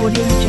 AudioJungle.